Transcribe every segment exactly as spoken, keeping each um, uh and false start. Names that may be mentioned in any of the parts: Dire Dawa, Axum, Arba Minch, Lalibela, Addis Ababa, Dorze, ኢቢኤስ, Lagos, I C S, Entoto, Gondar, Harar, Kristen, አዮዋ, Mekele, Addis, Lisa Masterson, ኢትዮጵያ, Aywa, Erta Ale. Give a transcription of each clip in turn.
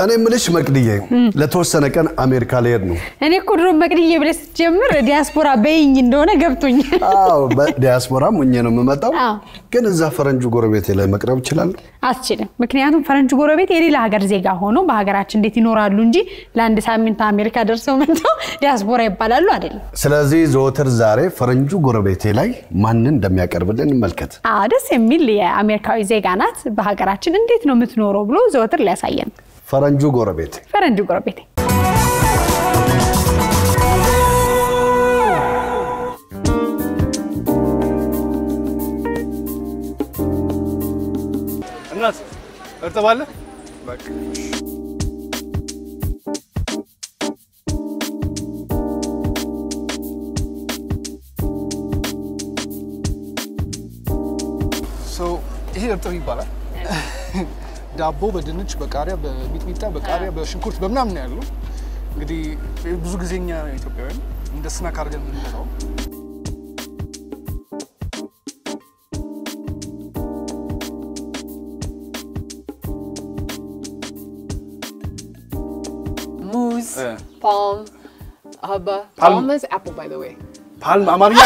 أنا ملش مكنية لتوسنا كان أمريكا ليرنو. أنا كل مكنية بس جمر دياسبورا بين دونا جبتوني. آه دياسبورا مني أنا ممتاز. آه. كان الزفران جوجر بيت لا مكرب شلال. أشيل. مكنياتهم فران جوجر بيت يري لاعر زيجا هونو باعر أشين دتي نورا لونجي لاند سامين تا أمريكا درسوا منتو دياسبورا يبلا لو أدل. سلازي زوتر زاره فران جوجر بيت لاي مانن دميا كربلن ملكت. آه درس مللي أمريكا زيجانات باعر أشين دتي نومت نورا بلو زوتر لا ساين. فرنجو غربتي فرنجو غربتي الناس ارتبالك باك so here ارتبالك دابو بدنش بكاريا بميت ميتا بكاريا بشنكورت بمنام نعلو قدي بزوج زينيا إثيوبيا ندسنا كارجل من هذا موز palm هبا palm is apple by the way palm أماريا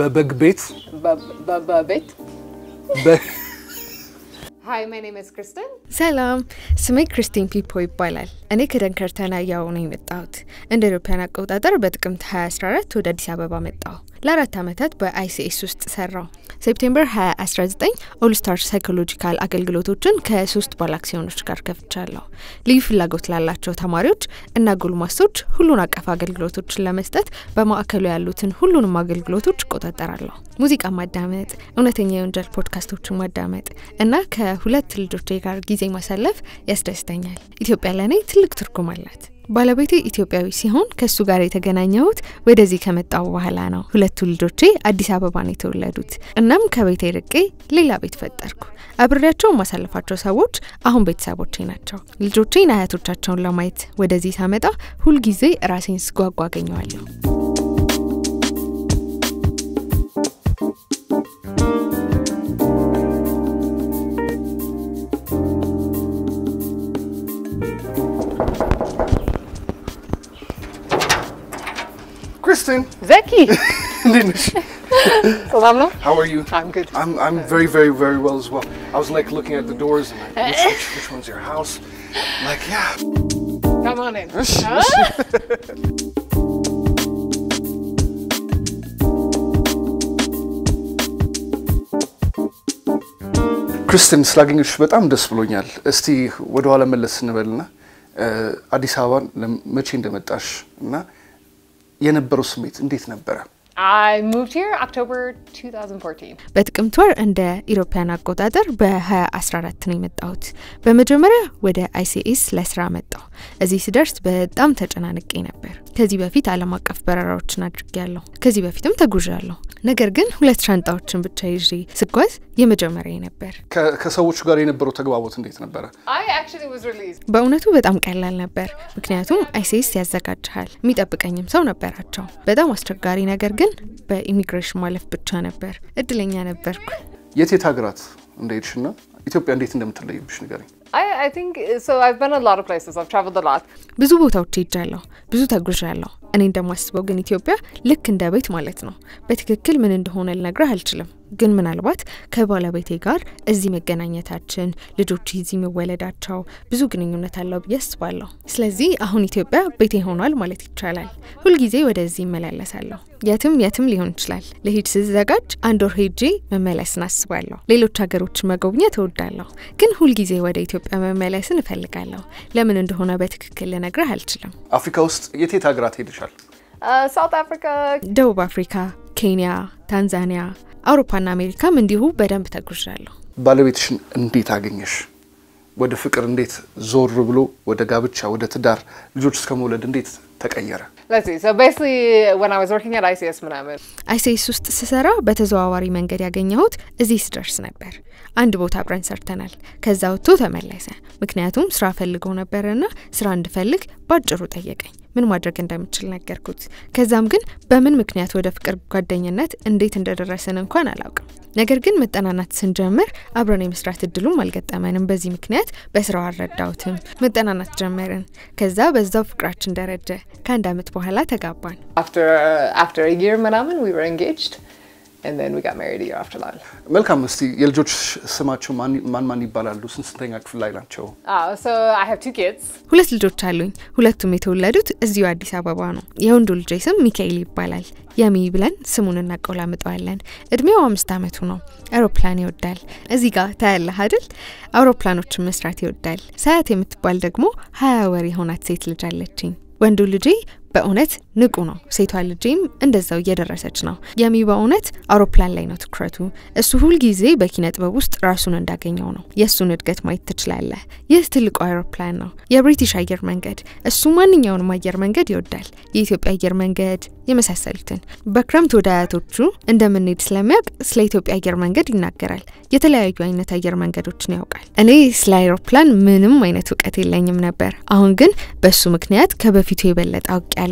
Bababit. Bababit. Hi, my name is Kristen. Salam. Smay Kristen people balal. Ani kadan kartana yauni mittaut. Inde Europeana qota darbet qimt two thousand fourteen to Addis Ababa mittao. Lara tamatat ba I C S ust serra. September two thousand nineteen All Star Psychological agelgilotochin ke three bal aksyonoch gar kefchallo. Liif lagot lallacho tamarioch enna gulmasoch hullun aqaf agelgilotochin lemestet bemaakelu yallutin hullun magelgilotoch qotatarallo. Muziqa madamet, unetenya yonjal podcastochin madamet enna ke hulet ljoche gar gize masalef yasdestenyal. Ethiopia lene tilik turkum allat. ባለቤቴ ኢትዮጵያዊ ሲሆን ከሱ ጋር የተገናኘሁት ወደዚህ ከመጣሁ በኋላ ነው ሁለቱ ልጆቼ አዲስ አበባ ነው የተወለዱት እናም ከቤቴ ርቄ ሌላ ቤት ፈጠርኩ አብሬያቸው ማሳለፋቸው ሰዎች አሁን ቤተሰቦቼ ናቸው ልጆቼና አያቶቻቸውን ለማየት ወደዚህ ሳመጣ ሁሉ ጊዜ ራሴን ስጓጓ አገኘዋለሁ Kristen. Zeki. How are you? I'm good. I'm I'm very very very well as well. I was like looking at the doors and like, which, which, which one's your house? I'm like yeah. Come on in. Kristen slugging betam des blonyal. Esti wede wala melesne belna. Addis Abeban lemechi indemetash na I moved here October two thousand fourteen. በጥቅምትወር እንደ ኢሮፓና አቆጣጠር በ2014 ነው የመጣሁት በመጀመሪያ ወደ I C S ለስራ መጣሁ እዚህ ስደርስ በጣም ተጨናንቄ ነበር ከዚህ በፊት ዓለም አቀፍ በረራዎችን አድርጌያለሁ ከዚህ በፊትም ተጉዣለሁ ነገር ግን ሁለት ሻንጣዎችን ብቻ ይዤ ስጓዝ የመጀመሪያዬ ነበር ከሰዎች ጋር የነበረው ተግባቦት እንዴት ነበር I actually was released በእውነቱ በጣም ቀላል ነበር ምክንያቱም I C S ያዘጋጃል የሚጠብቀኝም ሰው ነበራቸው በጣም አስቸጋሪ ነገር ግን በኢሚግሬሽን ማለፍ ብቻ ነበር እድለኛ ነበርኩ የቴት ሀገራት እንደይሽና ኢትዮጵያ እንዴት እንደምትለይብሽ ንገሪኝ I I think so I've been a lot of places I've traveled a lot ብዙ ቦታዎች ሄጃለሁ ብዙ ተጉዣለሁ እኔ እንደማስበው ግን ኢትዮጵያ ልክ እንደ ቤት ማለት ነው በትክክል ምን እንደሆነ ልነግርህ አልችልም ግን ምናልባት ከባለቤቴ ጋር እዚህ መገናኘታችን ልጆች እዚህ መወለዳቸው ብዙ ግንኙነት አለው ብያስባለሁ ስለዚህ አሁን ኢትዮጵያ ቤቴ ሆኗል ማለት ይቻላል ሁሉ ጊዜ ወደዚህ እመላለሳለሁ ያትም ያትም ሊሆን ይችላል ለሂድ ስዘጋጅ አንድ ወር ሄጄ መመለስን አስባለሁ ሌሎች ሀገሮች መጎብኘት እወዳለሁ ግን ሁሉ ጊዜ ወደ ኢትዮጵያ መመለስን እፈልጋለሁ ለምን እንደሆነ በትክክል ልነግርህ አልችልም አፍሪካ ውስጥ የት ሀገራት ሄድሻል ሳውዝ አፍሪካ ደቡብ አፍሪካ ኬንያ ታንዛኒያ አውሮፓና አሜሪካም እንዲሁ በደንብ ተጉዣለሁ ባለቤትሽን እንዴት አገኘሽ ወደ ፍቅር እንዴት ዞር ብሎ ወደ ጋብቻ ወደ ትዳር ልጆች እስከመውለድ እንዴት ተቀየረ Let's see. So basically when I was working at I C S ምናምን I C S ውስጥ ስሰራ በተዘዋዋሪ መንገድ ያገኘሁት እዚህ ስደርስ ነበር አንድ ቦታ ብራን ሰርተናል ከዛው ተመለሰ ምክንያቱም ስራ ፈልገው ነበርና ስራ እንድፈልግ ባጭሩ ጠየቀኝ من واجرك إن دام تشلنا كركوت كزامجن بمن مكنيات وده فكر قدينيات إن ديت ندر الرسالة نكون علاقة نجرجن متأنانات سنجمر عبرني مسرعة الدلوم والجد أمان بزي مكنيات بس روع الرداوتهم متأنانات جمرن كذا بس ذا فكرتشن درجة كان دامت بوهلات أجابان. After uh, after a year, Manaman, we were engaged. And then we got married a year after that. Welcome, Steve. You'll judge Samacho Man Mani Bala, Lucen String at Lailancho. Ah, so I have two kids. Who let little Chalun, who let to meet who ladut as you are disababano. Yondul Jason, Mekele Balal. Yami Bilan, Samun Nakolamet Island. At me Omstametuno. Aeroplanio Dal. Aziga, Tal Hadel. Aeroplano to Mistratio Dal. Satim at Baldagmo, however, Honat Settle Jaletin. When do Luigi? በእውነት ንቁ ነው ሳይቶሎጂም እንደዛው እየደረሰች ነው የሚ በእውነት አውሮፕላን ላይ ነው ትክረቱ እሱ ሁሉ ጊዜ በኪነ ጥበብ ውስጥ ራሱን እንዳገኘው ነው የሱን እድገት ማየት ትችላለ ይህ ትልቁ አውሮፕላን ነው የብሪቲሽ አየር መንገድ እሱ ማንኛውንም አየር መንገድ ይወዳል የኢትዮጵያ አየር መንገድ የመሳሰሉትን በክረምት ወዳያቶቹ እንደምንሄድ ስለሚያውቅ ስለ ኢትዮጵያ አየር መንገድ ይናገራል የተለያዩ አይነት አየር መንገዶችን ያውቃል እኔ ስለ አውሮፕላን ምንም አይነት እውቀት የለኝም ነበር አሁን ግን በሱ ምክንያት ከበፊቱ የበለጠ አውቃለሁ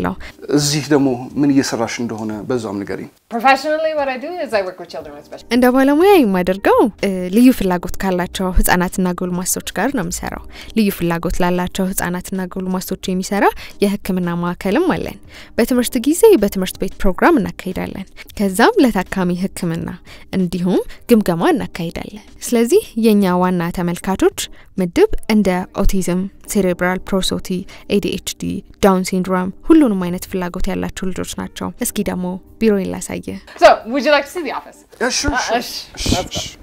Professionally, what I do is I work with children with special. And while I'm away, my dear girl, leave for Lagos Kalacho. It's anat nagul mastochgar namsera. Leave for Lagos Lalacho. It's anat nagul mastochi misera. Yehekemena ma kalam malen. Betemrst gize, betemrst beit program na kaydalen. Kazam leta kami hekemena. And dihom gumgaman na kaydalen. Slazi yenyawan na tamel katuch medub and autism. Cerebral prosody, A D H D, Down syndrome. Hullo no mainet flagot yalla children's nacho. Eski damo biro illa saye. So, would you like to see the office? Yeah, sure, uh, sure. Uh, sh sh Let's sh go.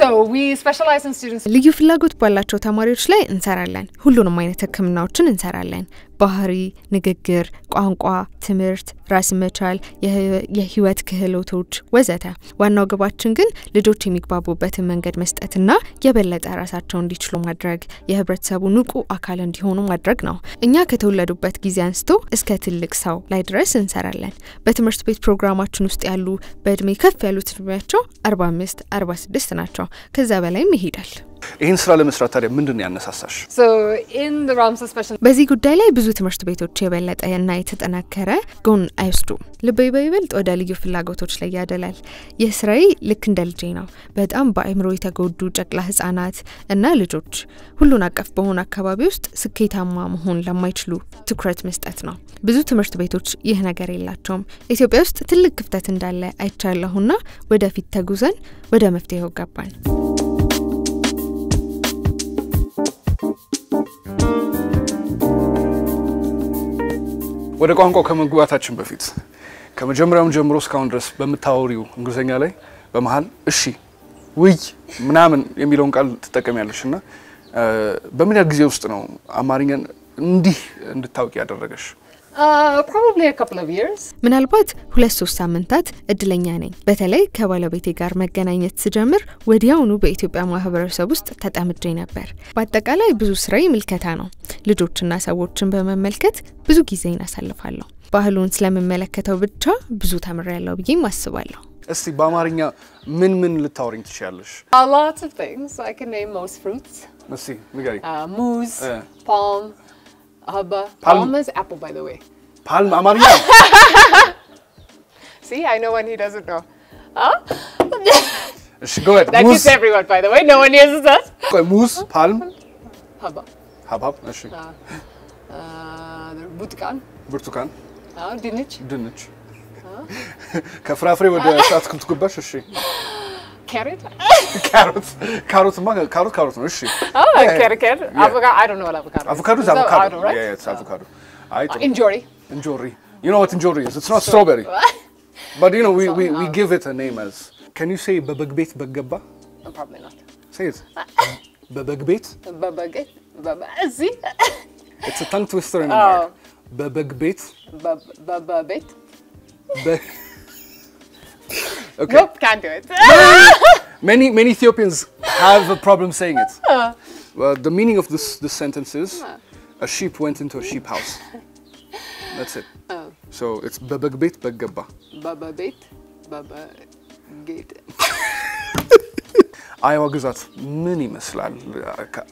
So we specialize in students. Liyu flagot ballacho tamariyoch lay insaralen. Hullo no mainet hekemnawochen insaralen. Bahari, Nigger, Quanqua, Timert, Rasimachal, Yehuet Kehelotuch, Wazeta. One nog about Chungan, Lidochimic Babu Betterman get missed at na, Yabelet Arasachon Dichloma drag, Yabret Sabunuku, Akal and Honoma drag now. In Yakatoladu Bet Giziansto, Escatil Lixau, Lidres and Saralen. Bettermust bit programma Chunust Alu, Bedmaker Felutrecho, Arba Mist, Arbas Distanacho, Kazabele Mihidal. In Sral Misratari Mundunian Sasash. So, in the realms of special. Busy good daily, Buzutimers to be to Chevelet, I united an acre, gone as to. Le baby wilt or Deliu Filago to Chlayadel. Yes, Ray, Likindel Gino. But Amba Emroita go do Jacklahis Anat and Nalijuch. Hulunak of Bona Cababust, Sakita Mam Honla Michlu, to Cret Mist Etna. Buzutimers to be to Yehnagari Latom. It's your best to look of that and Dale, I Charlahona, whether fit Taguzan, whether Mefteho Gapan. ወደ ቋንቋው ከመግባታችን በፊት ከመጀመሪያው ጀምሮ እስካሁን ድረስ በመታወሪው እንግሊዘኛ ላይ በመሃል እሺ ወይ ምናምን የሚለውን ቃል ተጠቅመያለሽና በምን ያህል ጊዜ ውስጥ ነው አማርኛን እንዲህ እንድታውቂ ያደረገሽ? Uh, probably a couple of years. ምናልባት ሁለት ሶስት ሳምንታት እድለኛ ነኝ በተለይ ከባለቤቴ ጋር መገናኘት ስጀምር ወዲያውኑ በኢትዮጵያ ማህበረሰብ ውስጥ ተጣምጄ ነበር በአጠቃላይ ብዙ ስራዬ ምልከታ ነው ልጆችና ሰዎችን በመመልከት ብዙ ጊዜን አሳልፋለሁ ባህሉን ስለመመለከተው ብቻ ብዙ ተምሬያለሁ ብዬ ማስባለሁ እስቲ በአማርኛ ምን ምን ልታወሪኝ ትችያለሽ? A lot of things I can name most fruits. Let's see. ንገሪኝ. Uh, ሙዝ, uh. palm, Palm. Palm is apple, by the way. Palm, Amaria. See, I know one he doesn't know. Huh? Go ahead. That gets everyone, by the way. No one uses us. Go ahead. Moose, palm. Haba. Haba. Uh, uh, Burtukan. Burtukan. Uh, Dinich. Dinich. Kafrafri would start to go back, she. Carrot? Carrot. Carrot manga. Carrot, carrot. Is she? Oh, yeah, carrot, carrot. Yeah. Avocado. I don't know what avocado is. Avocado is avocado. Avocado, right? Yeah, it's oh. avocado. I don't uh, injury. Injury. You know what injury is? It's not so, strawberry. But you know, we, so, we, we um, give it a name as... Can you say babagbet bagabba? No, probably not. Say it. Babagbet? Babagbet. Babazi. It's a tongue twister in a word. Babagbet. Babagbet. Okay. Nope, can't do it. many many Ethiopians have a problem saying it. Well, the meaning of this this sentence is a sheep went into a sheep house. That's it. Oh. So it's babagbet bagaba. Babagbet, babagbet. Aywa Gazat mini Mislan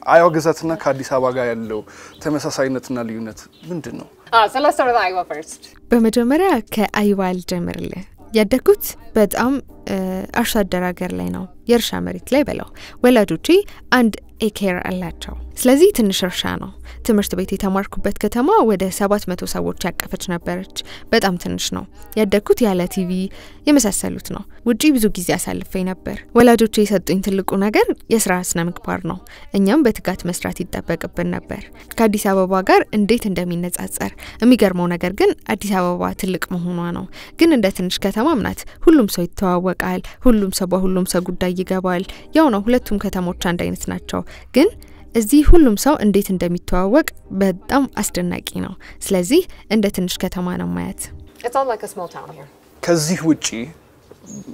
Aywa Gazat na Kadisaba Gayalo, Temesa Sinet Nal unit, Mintino. Ah, so let's start with Aywa first. Bemajamara ke Aywa generally. Yadakut, but am Ashad Daragerleno, Yershamerit Lebelo, Wella Duchi, and Eker Alato. Slazitin Shershano, Timmerstability Tamarco Betkatama with a Sabat Metusa would check a fetchna perch, but am Tenshno, Yadakutiala T V, Yemesa Salutno, would Jibzugizia Salfeinaper. Wella Duchi said Interlucunager, Yesras Namek Parno, and Yambet got Mestrati Tapek a Penaper, Cadisava Wagar and Dayton Deminets Azar, and Migar Monagargan, Addisava Tiluk Mohuano, Gin and Detinshka. Mamnat, Hulum so it to our work isle, Hulum Sabo Hulum so good diaga while Yono Huletum Catamochanda in its natural. Gin, as the Hulum so and datin demi to our work, but dumb as the Nagino, Slazy, and Detinch Catamano met. It's all like a small town here. Kazihuchi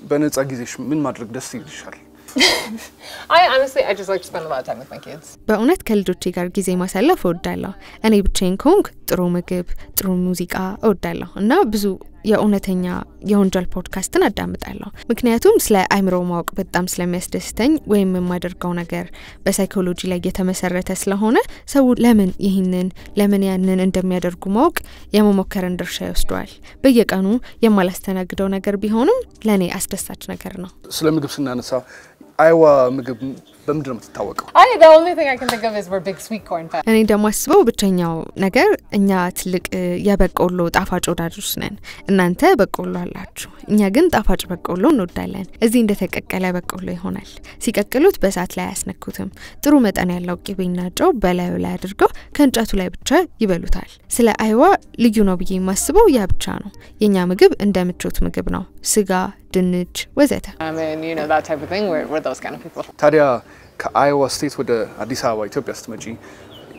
Bennett's Agizish, Min Madrid, the Seal Shall. I honestly, I just like to spend a lot of time with my kids. But on that Kelduchi Gargizi Masala for Della, and a chain conk, Tromagib, Tromusica, or Della, and now Bzu. Ya unetenya yonjal podcast na damitalo mikniatum sla aimro mauk betam sla mesdesteng we memaderkaw nager besaykoloji la yetemeserete slahone sewu lemen yihinen lemen yannen endemiyadergu mauk yemomokkeren dersha yosdwal beyeqanu yemalastenagdaw nager bihonum lene asdessach nager no slemigib sinanasa Aywa ምግብ በምድር ነው ተታወቀው አይ the only thing I can think of is we're big sweet corn fat እኔ ደግሞ አስበው ብቸኛው ነገር እኛ ትልቅ የበቆሎ ጣፋጭ ወዳጆች ነን እናንተ በቆሎ አላችሁ እኛ ግን ጣፋጭ በቆሎ እንወዳለን እዚህ እንደተቀቀለ በቆሎ ይሆናል ሲቀቅሉት በእሳት ላይ ያስነኩትም ጥሩ መጠን ያለው ቅቤና ጨው በላዩ ላይ አድርገው ከእንጨቱ ላይ ብቻ ይበሉታል ስለ አይዋ ልዩ ነው ብዬ ማስበው ያ ብቻ ነው የኛ ምግብ እንደምቾት ምግብ ነው ስጋ ድንች ወዘተ I mean you know that type of thing we're, we're those kind of people ታዲያ ከአይዋ ስቴት ወደ አዲስ አበባ ኢትዮጵያ ስትመጪ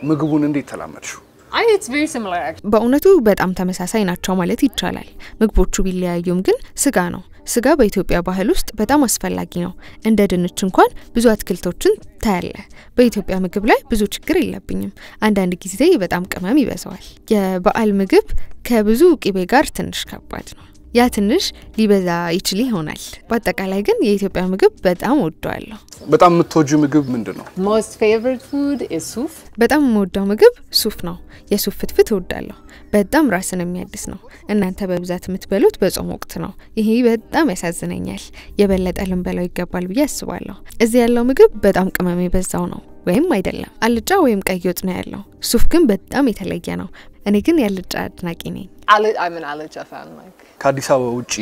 ምግቡን እንዴት ተላመድሽው አይ ኢትስ ቬሪ ሲሚላር አክቹሊ በእውነቱ በጣም ተመሳሳይ ናቸው ማለት ይቻላል ምግቦቹ ቢለያዩም ግን ስጋ ነው ስጋ በኢትዮጵያ ባህል ውስጥ በጣም አስፈላጊ ነው እንደ ድንች እንኳን ብዙ አትክልቶችን ታያለ በኢትዮጵያ ምግብ ላይ ብዙ ችግር የለብኝም አንዳንድ ጊዜ በጣም ቅመም ይበዛዋል የበዓል ምግብ ከብዙ ቅቤ ጋር ትንሽ ከባድ ነው ያ ትንሽ ሊበዛ ይችላል ይሆናል በአጠቃላይ ግን የኢትዮጵያ ምግብ በጣም ወደዋለሁ በጣም የምትወጂው ምግብ ምንድነው most favorite food is ሱፍ በጣም የምወደው ምግብ ሱፍ ነው የሱፍ ፍትፍት ወዳለሁ በጣም ራስን የሚያድስ ነው እናንተ በብዛት የምትበሉት በጾም ወቅት ነው ይሄ በጣም ያሳዝነኛል የበለጠ ልንበላው ይገባል ብዬ አስባለሁ እዚህ ያለው ምግብ በጣም ቅመም የበዛው ነው ወይም አይደለም አልጫ ወይም ቀይ ወጥ ነው ያለው ሱፍ ግን በጣም የተለየ ነው እኔ ግን ያልጫ አድናቂ ነኝ I'm an አልጫ fan like ካዲሳው ውጪ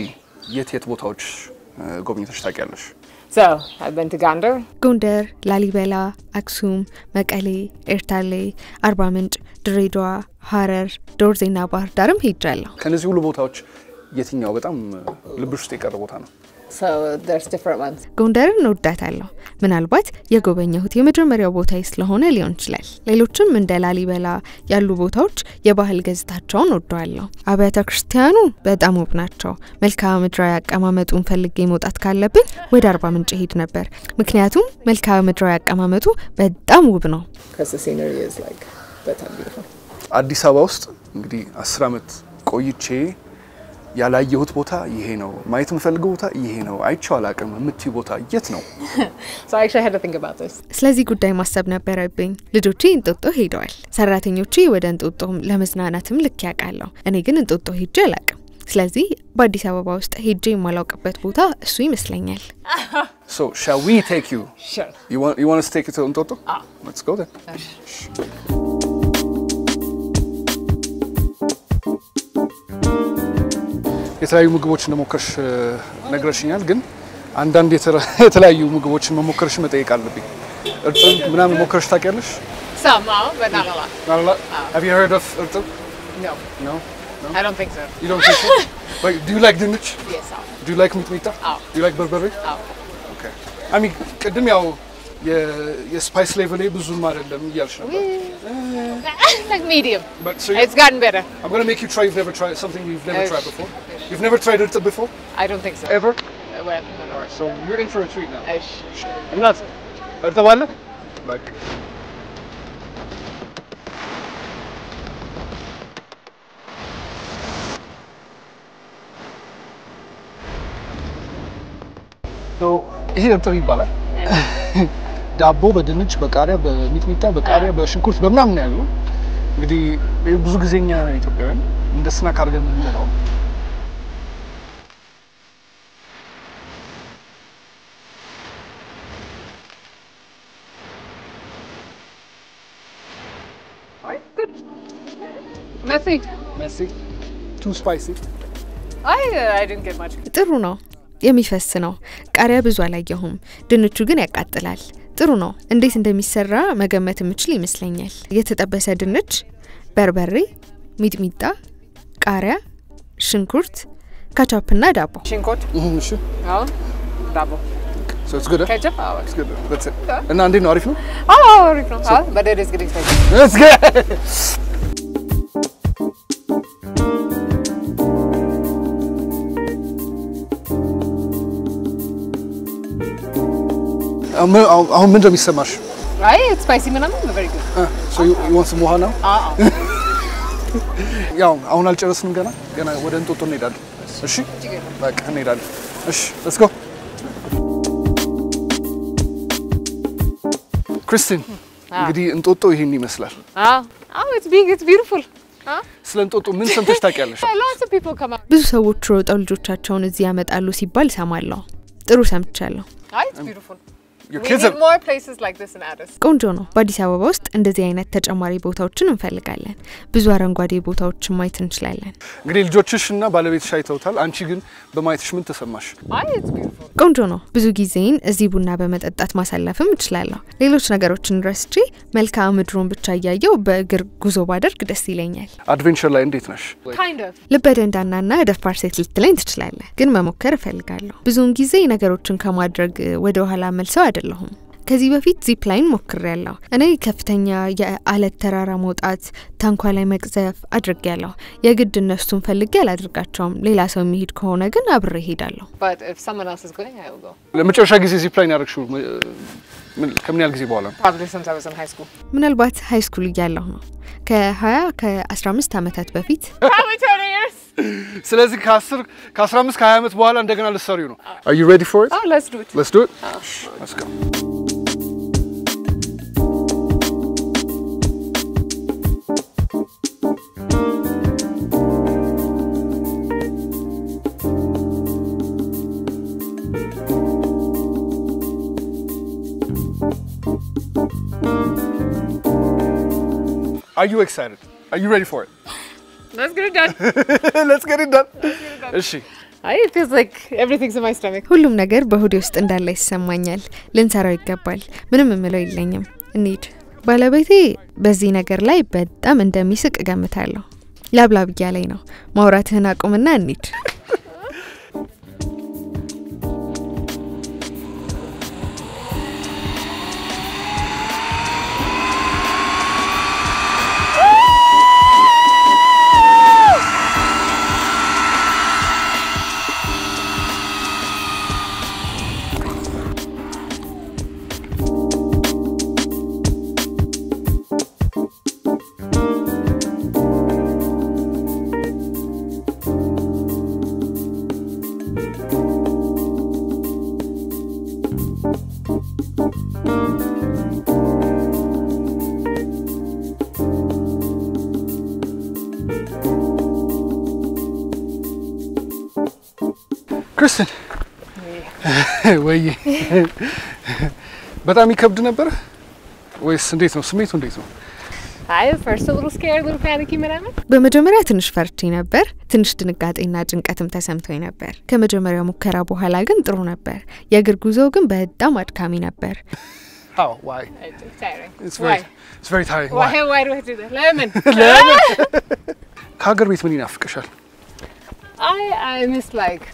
የት የት ቦታዎች ጎብኝተሽ ታውቂያለሽ So I've been to Gondar Gondar Lalibela Axum Mekele Erta Ale Arba Minch Dire Dawa Harar Dorze እና ባህር ዳርም ሄጃለሁ ከነዚህ ሁሉ ቦታዎች የትኛው በጣም ልብሽ ተቀረ ቦታ ነው So there's different ones Gondar እንወዳታለሁ ምናልባት የጎበኘሁት የመጀመሪያው ቦታ ስለሆነ ሊሆን ይችላል ሌሎችም እንደ ላሊበላ ያሉ ቦታዎች የባህል ገጽታቸውን ወደዋለሁ አብያተ ክርስቲያኑ በጣም ውብ ናቸው መልካም ምድራዊ አቀማመጡን ፈልጌ መውጣት ካለብኝ ወደ አርባ ምንጭ ሄድ ነበር ምክንያቱም መልካም ምድራዊ አቀማመጡ በጣም ውብ ነው አዲስ አበባ ውስጥ እንግዲህ አስር አመት ቆይቼ ያላየሁት ቦታ ይሄ ነው ማየት ምፈልገው ቦታ ይሄ ነው አይቻው አላቀም ምትይ ቦታ የት ነው So I actually had to think about this ስለዚህ ጉዳይ ማሰብ ነበረብኝ ልጆቼ እንጦጦ ሄደዋል ሰራተኞቼ ወደ እንጦጦ ለመዝናናትም ልክ ያቃለው እኔ ግን እንጦጦ ሄጄ አላቀም ስለዚህ በአዲስ አበባ ውስጥ ሄጄ ማላውቅበት ቦታ እሱ ይመስለኛል So shall we take you Sure You want you want us to take you to Entoto ah. Let's go there የተለያዩ ምግቦችን መሞከርሽ ነግረሽኛል ግን አንዳንድ የተለያዩ ምግቦችን መሞከርሽ መጠይቃለብኝ እርጥብ ምናምን መሞከርሽ ታቀርሽ ሰማው በናላ ናላ Have you heard of እርጥብ No No No I don't think so You don't think so Wait, do you like dinner Yes I do you like mitimita oh. Do you like berbere Oh Okay I mean ቅድም ያው የስፓይስ ሌቭል ብዙም አይደለም ይያልሽ ነበር like medium but so it's gotten better I'm going to make you try you've never tried something you've never tried before You've never tried it before? I don't think so. Ever? Uh, well, no, no. So you're in for a treat now. Ish. I'm not. Erta Ale? Like. So, here Erta Ale. دابو بدنش بکاره ب میت میت بکاره باشن کورس بمنام نیلو. گذی بزرگ زنی هایی تو بیان دست نکارگر میلام. Messy. Messy. Too spicy. I I didn't get much. Teruno, yemi fesseno. Kariya bezuala gihom. Denuchu gine katalal. Teruno, indes inde misserra magamet muchli mislenyal. Yetetabesa denuch, berberry, midmita, kariya, shinkurt, ketchup na dabo. Shinkurt? Mhm, sure. Yeah. Dabo. So it's good, eh? Ketchup? Oh, it's good. That's it. Yeah. And Nandi Norifno? Oh, Norifno. So, ah, but it is getting spicy. It's good. I'm I'm enjoying so much. Right, it's spicy, but I'm very good. Ah, so you, you want some more now? Ah. Yeah, I want to just gonna gonna we're into to Nidal. Okay. Like Nidal. Okay, let's go. Kristen, you did into to here, Nisla. Ah, oh, it's big, it's beautiful. Huh? Slant into min some fish tackle. Lots of people come up. This is how road all the chachon is yamed alusi balsamallo. Terusam cello. Ah, it's beautiful. Your we kids need are... more places like this in Addis. Gondar, Addis Ababa, and the Zainat Tajamari both out to Nfelgallen. Bizwaran Gwadi both out to Might and Shlalen. Grill Jochishna, Balavit Shite Hotel, and Chigan, the Might Shmuntesamash. Why it's beautiful. Gondar, Bizugizain, Zibunabamet at that Masalafim, Shlala. Liluch Nagarochin Restry, Melka Medrum Bichayo, Berger Guzobader, the Silenial. Adventure Land Itnash. Kind of. Lepedan Nana, the Farsettled Land Shlala. Ginmamoker Felgallo. Bizungizain Nagarochin Kamadrag, Wedohala Melsoad. ከዚህ በፊት ዚፕላይን ሞክሬያለሁ እኔ ከፍተኛ የአለት ተራራ መውጣት ታንኳ ላይ መቅዘፍ አድርጌያለሁ የግድ እነሱን ፈልጌ አላድርጋቸውም ሌላ ሰው የሚሄድ ከሆነ ግን አብሬ ሄዳለሁ but if someone else is going I will go ለመጨረሻ ጊዜ ዚፕላይን አድርግሽው ከምን ያህል ጊዜ በኋላ probably since I was in high school ምናልባት ሃይ ስኩል እያለሁ ነው ከ20 ከ15 ዓመታት በፊት ስለዚህ ከ10 ከ15 ከ20 ዓመት በኋላ እንደገና ልሰሪው ነው Are you ready for it? Oh, let's do it. Let's do it. Oh. Let's go. Are you excited? Are you ready for it? Let's get it done. Let's get it done. Let's get it done. Is she? I it feels like everything's in my stomach. ሁሉም ነገር በሆዴ ውስጥ እንዳለ ይሰማኛል ልንሰራው ይገባል ምንም ምለው ይለኝም እንዴት ባለቤቴ በዚህ ነገር ላይ በጣም እንደሚስቅ ገምታለሁ ላብላብ ያለኝ ነው ማውራትህን አቁምና እንዴት Kristen, why? But I'm kept in a bar. Why is it so? Smith on it so. I at first a little scared, a little panicky, madam. But my daughter is not scared in a bar. She's not scared in a junk. I'm not scared in a bar. My daughter is not scared in a bar. She's not scared in a bar. How? Why? It's tiring. It's very, why? It's very tiring. Why? Why, why do I do that? Lemon. Lemon. How can we make money off this? I I miss like.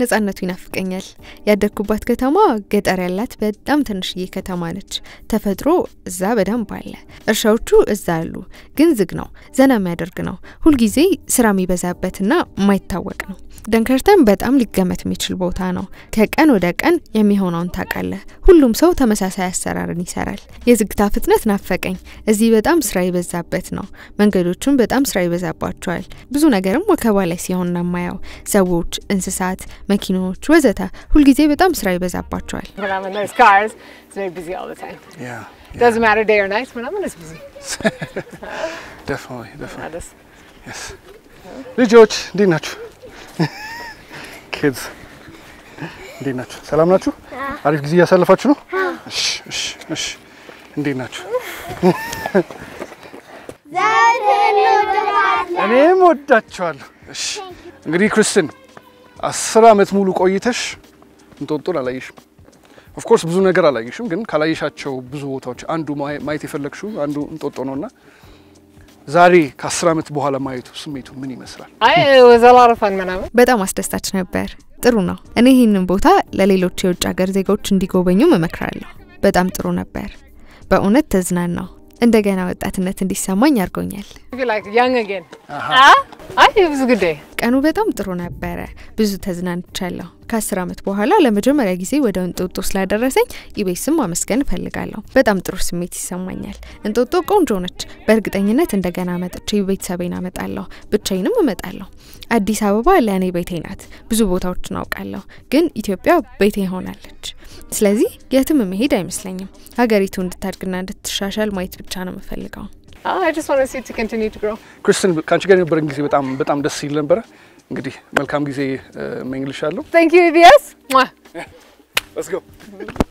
ነፃነቱ ይናፍቀኛል ያደኩባት ከተማ ገጠር ያላት በጣም ትንሽዬ ከተማ ነች ተፈጥሮ እዛ በደም ባለ እርሻዎቹ እዛ አሉ ግን ዝግ ነው ዘና የሚያደርግ ነው ሁሉ ጊዜ ስራ የሚበዛበትና የማይታወቅ ነው ደንከርተም በጣም ሊገመት የሚችል ቦታ ነው ከቀን ወደ ቀን የሚሆነውን ታቃለ ሁሉም ሰው ተመሳሳይ አሰራርን ይሰራል የዝግታ ፍጥነት ናፈቀኝ እዚህ በጣም ስራ ይበዛበት ነው መንገዶቹም በጣም ስራ ይበዛባቸዋል ብዙ ነገርም ወከባ ላይ ሲሆን እናማያው ሰዎች እንስሳት መኪኖች ወዘተ ሁሉ ጊዜ በጣም ስራ ይበዛባቸዋል Yeah It yeah. doesn't matter day or night when I'm in this busy. Definitely, definitely. Addis. Yes. George, Dinachu. Kids. Dinachu. Salam Nachu? Are you busy yourself? Shh, shh, shh. Dinachu. Thank you. Kristen. Assalam et muluk oyitesh. Ntonton alayish. Of course, ብዙ ነገር አላየሽም ግን ካላየሻቸው ብዙ ቦታዎች አንዱ ማይት ይፈልክሹ አንዱ እንጦጦ ነውና ዛሬ ከ10 አመት በኋላ ማይቱ ስሜቱ ምን ይመስላል? አይ ወዘላርፋን መናበ በጣም አስደስታች ነበር ጥሩ ነው እኔ ይሄንን ቦታ ለሌሎች የውጭ ሀገር ዜጎች እንዲጎበኙ መመክራለሁ በጣም ጥሩ ነበር በእውነት ተዝናና ነው እንደገና ወጣትነት እንዲሰማኝ አርጎኛል like young again ah I it was a good day ቀኑ በጣም ጥሩ ነበር ብዙ ተዝናንቻለሁ ከ10 አመት በኋላ ለመጀመሪያ ጊዜ ወደ እንጦጦ ስላደረሰኝ ኢቤስም ማመስገን ፈልጋለሁ በጣም ጥሩ ስሜት ይሰማኛል እንጦጦ ቆንጆ ነች በእርግጠኝነት እንደገና መጥቼ ቤተሰቤን አመጣለሁ ብቻዬንም እመጣለሁ አዲስ አበባ ለኔ ቤቴ ናት ብዙ ቦታዎችን አውቃለሁ ግን ኢትዮጵያ ቤቴ ሆናለች ስለዚህ የትም መሄድ አይመስለኝም ሀገሪቱ እንድታድግና እንድትሻሻል ማየት ብቻ ነው የምፈልገው Oh, I just want to see it to continue to grow. Kristen, can't you get another English? But I'm, but I'm just silent, brother. Welcome, English. Thank you, E B S. Mwah. Yeah. Let's go.